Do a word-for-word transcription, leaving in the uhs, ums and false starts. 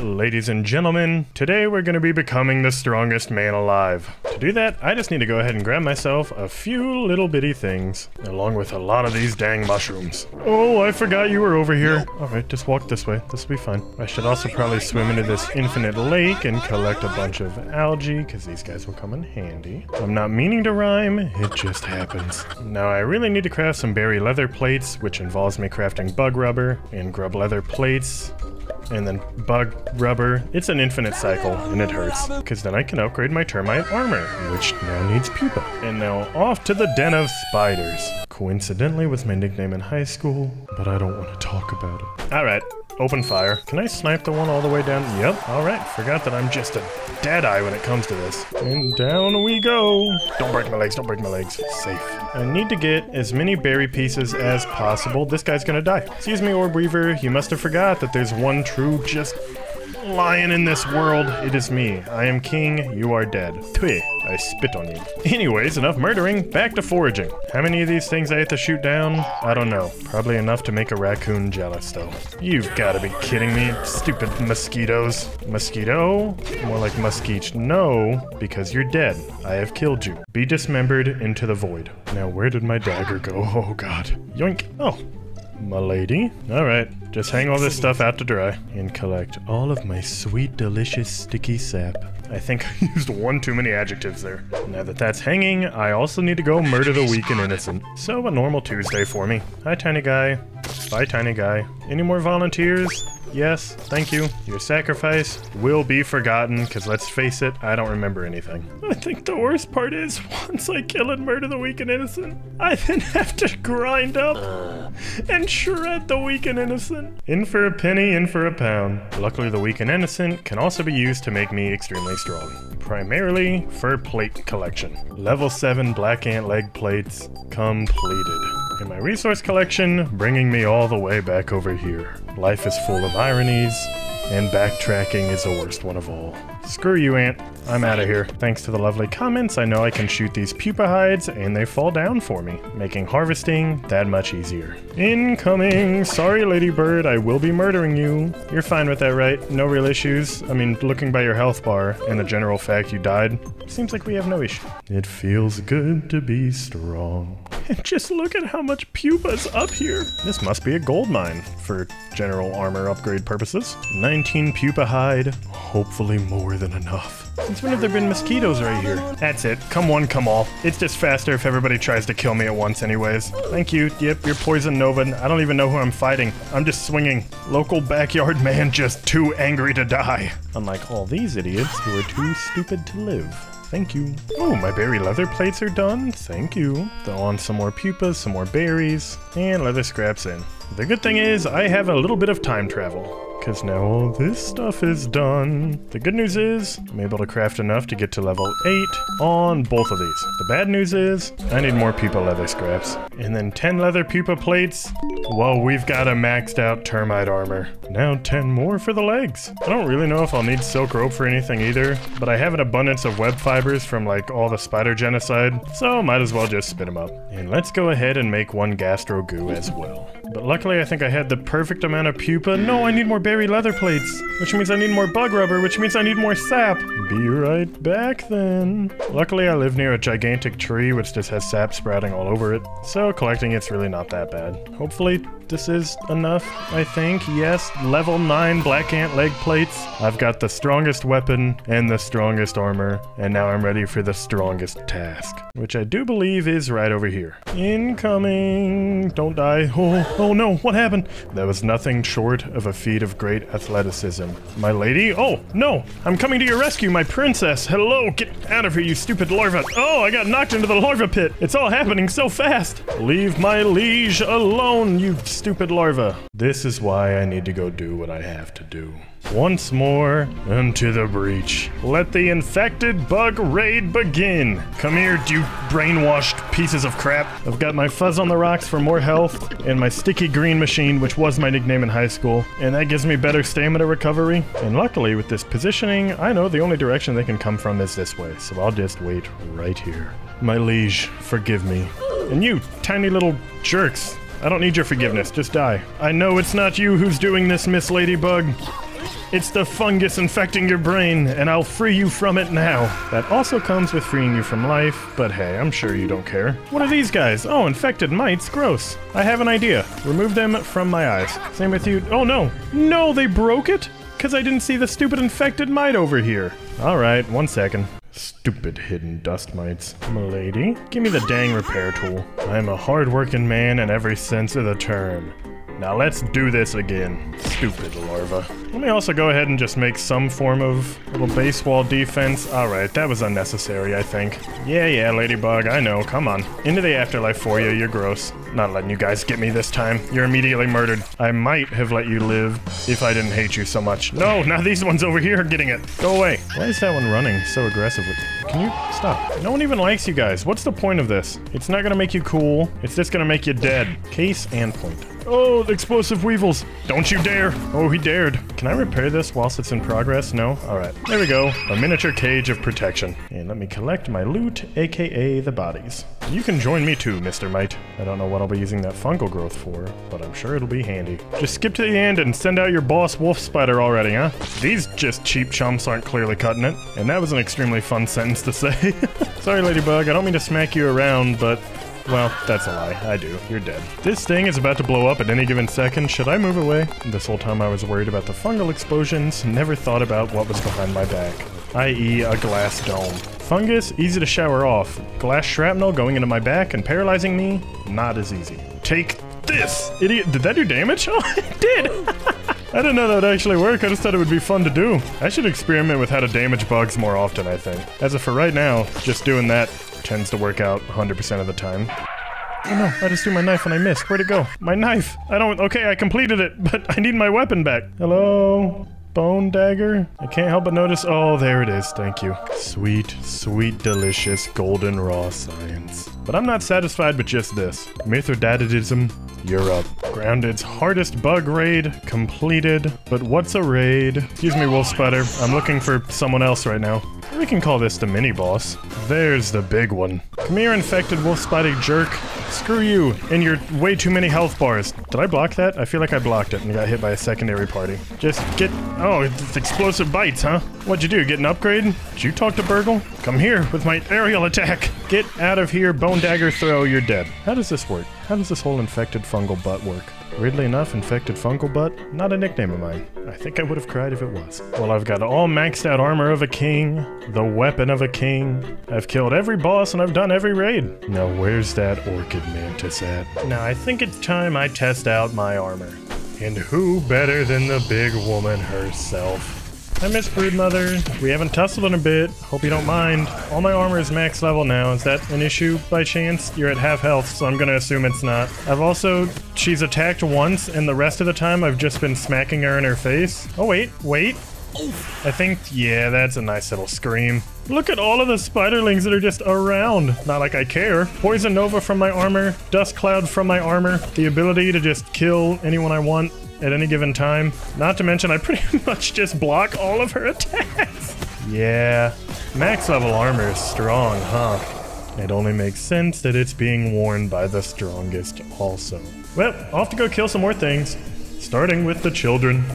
Ladies and gentlemen, today we're going to be becoming the strongest man alive. To do that, I just need to go ahead and grab myself a few little bitty things, along with a lot of these dang mushrooms. Oh, I forgot you were over here. Alright, just walk this way. This will be fine. I should also probably swim into this infinite lake and collect a bunch of algae, because these guys will come in handy. I'm not meaning to rhyme, it just happens. Now I really need to craft some berry leather plates, which involves me crafting bug rubber and grub leather plates. And then bug rubber. It's an infinite cycle, and it hurts. Because then I can upgrade my termite armor, which now needs pupa. And now off to the den of spiders. Coincidentally was my nickname in high school, but I don't want to talk about it. Alright, open fire. Can I snipe the one all the way down? Yep, alright. Forgot that I'm just a deadeye when it comes to this. And down we go. Don't break my legs, don't break my legs. Safe. I need to get as many berry pieces as possible. This guy's gonna die. Excuse me, Orb Weaver. You must have forgot that there's one true just lion in this world. It is me. I am king. You are dead. Tui. I spit on you. Anyways, enough murdering. Back to foraging. How many of these things I have to shoot down? I don't know. Probably enough to make a raccoon jealous, though. You've got to be kidding me. Stupid mosquitoes. Mosquito? More like muskeech. No, because you're dead. I have killed you. Be dismembered into the void. Now, where did my dagger go? Oh, God. Yoink. Oh. My lady. Alright, just hang all this stuff out to dry and collect all of my sweet, delicious, sticky sap. I think I used one too many adjectives there. Now that that's hanging, I also need to go murder the weak and innocent. So a normal Tuesday for me. Hi, tiny guy. Bye, tiny guy. Any more volunteers? Yes, thank you. Your sacrifice will be forgotten, because let's face it, I don't remember anything. I think the worst part is, once I kill and murder the weak and innocent, I then have to grind up and shred the weak and innocent. In for a penny, in for a pound. Luckily, the weak and innocent can also be used to make me extremely strong. Primarily for plate collection. Level seven black ant leg plates completed. And my resource collection bringing me all the way back over here. Life is full of ironies, and backtracking is the worst one of all. Screw you, Ant. I'm out of here. Thanks to the lovely comments, I know I can shoot these pupa hides, and they fall down for me, making harvesting that much easier. Incoming! Sorry, Ladybird, I will be murdering you. You're fine with that, right? No real issues? I mean, looking by your health bar and the general fact you died, seems like we have no issue. It feels good to be strong. And just look at how much pupa's up here. This must be a gold mine for general armor upgrade purposes. nineteen pupa hide, hopefully more than enough. Since when have there been mosquitoes right here? That's it. Come one, come all. It's just faster if everybody tries to kill me at once anyways. Thank you. Yep, you're Poison Nova. I don't even know who I'm fighting. I'm just swinging. Local backyard man just too angry to die. Unlike all these idiots who are too stupid to live. Thank you. Oh, my berry leather plates are done. Thank you. Throw on some more pupas, some more berries, and leather scraps in. The good thing is I have a little bit of time travel. Because now all this stuff is done. The good news is I'm able to craft enough to get to level eight on both of these. The bad news is I need more pupa leather scraps. And then ten leather pupa plates. Whoa, we've got a maxed out termite armor. Now ten more for the legs. I don't really know if I'll need silk rope for anything either, but I have an abundance of web fibers from like all the spider genocide, so might as well just spit them up. And let's go ahead and make one gastro goo as well. But luckily I think I had the perfect amount of pupa. No, I need more berry leather plates, which means I need more bug rubber, which means I need more sap. Be right back then. Luckily I live near a gigantic tree which just has sap sprouting all over it, so collecting it's really not that bad. Hopefully this is enough, I think. Yes, level nine black ant leg plates. I've got the strongest weapon and the strongest armor, and now I'm ready for the strongest task, which I do believe is right over here. Incoming! Don't die. Oh, oh no, what happened? That was nothing short of a feat of great athleticism. My lady? Oh, no! I'm coming to your rescue, my princess! Hello! Get out of here, you stupid larva! Oh, I got knocked into the larva pit! It's all happening so fast! Leave my liege alone, you stupid larva. This is why I need to go do what I have to do. Once more, into the breach. Let the infected bug raid begin. Come here, you brainwashed pieces of crap. I've got my fuzz on the rocks for more health, and my sticky green machine, which was my nickname in high school, and that gives me better stamina recovery. And luckily, with this positioning, I know the only direction they can come from is this way, so I'll just wait right here. My liege, forgive me. And you, tiny little jerks. I don't need your forgiveness, just die. I know it's not you who's doing this, Miss Ladybug. It's the fungus infecting your brain, and I'll free you from it now. That also comes with freeing you from life, but hey, I'm sure you don't care. What are these guys? Oh, infected mites? Gross. I have an idea. Remove them from my eyes. Same with you. Oh no! No, they broke it? Because I didn't see the stupid infected mite over here. Alright, one second. Stupid hidden dust mites. M'lady, give me the dang repair tool. I'm a hard-working man in every sense of the term. Now let's do this again, stupid larva. Let me also go ahead and just make some form of little base wall defense. Alright, that was unnecessary, I think. Yeah, yeah, ladybug, I know, come on. Into the afterlife for you, you're gross. Not letting you guys get me this time. You're immediately murdered. I might have let you live if I didn't hate you so much. No, now these ones over here are getting it. Go away. Why is that one running so aggressively? Can you stop? No one even likes you guys. What's the point of this? It's not gonna make you cool. It's just gonna make you dead. Case and point. Oh, the explosive weevils. Don't you dare. Oh, he dared. Can I repair this whilst it's in progress? No? Alright. There we go. A miniature cage of protection. And let me collect my loot, aka the bodies. You can join me too, Mister Mite. I don't know what I'll be using that fungal growth for, but I'm sure it'll be handy. Just skip to the end and send out your boss wolf spider already, huh? These just cheap chumps aren't clearly cutting it. And that was an extremely fun sentence to say. Sorry, Ladybug. I don't mean to smack you around, but... well, that's a lie. I do. You're dead. This thing is about to blow up at any given second. Should I move away? This whole time I was worried about the fungal explosions, never thought about what was behind my back, that is a glass dome. Fungus, easy to shower off. Glass shrapnel going into my back and paralyzing me, not as easy. Take this, idiot! Did that do damage? Oh, it did! I didn't know that would actually work, I just thought it would be fun to do. I should experiment with how to damage bugs more often, I think. As of for right now, just doing that tends to work out one hundred percent of the time. Oh no, I just threw my knife and I missed. Where'd it go? My knife! I don't- okay, I completed it, but I need my weapon back. Hello? Bone dagger? I can't help but notice- oh, there it is, thank you. Sweet, sweet, delicious, golden raw science. But I'm not satisfied with just this. Mithridatism. You're up. Grounded's hardest bug raid completed. But what's a raid? Excuse me, Wolf Spider. I'm looking for someone else right now. We can call this the mini-boss. There's the big one. Come here, infected Wolf Spider jerk. Screw you and your way too many health bars. Did I block that? I feel like I blocked it and got hit by a secondary party. Just get... oh, it's explosive bites, huh? What'd you do? Get an upgrade? Did you talk to Burgle? Come here with my aerial attack. Get out of here, bone dagger throw. You're dead. How does this work? How does this whole infected fungal butt work? Weirdly enough, infected fungal butt, not a nickname of mine. I think I would have cried if it was. Well, I've got all maxed out armor of a king, the weapon of a king. I've killed every boss and I've done every raid. Now where's that orchid mantis at? Now I think it's time I test out my armor. And who better than the big woman herself? I miss Broodmother. We haven't tussled in a bit. Hope you don't mind. All my armor is max level now. Is that an issue by chance? You're at half health, so I'm gonna assume it's not. I've also... she's attacked once, and the rest of the time I've just been smacking her in her face. Oh wait, wait. I think, yeah, that's a nice little scream. Look at all of the spiderlings that are just around. Not like I care. Poison Nova from my armor. Dust Cloud from my armor. The ability to just kill anyone I want at any given time. Not to mention, I pretty much just block all of her attacks. Yeah, max level armor is strong, huh? It only makes sense that it's being worn by the strongest also. Well, off to go kill some more things, starting with the children.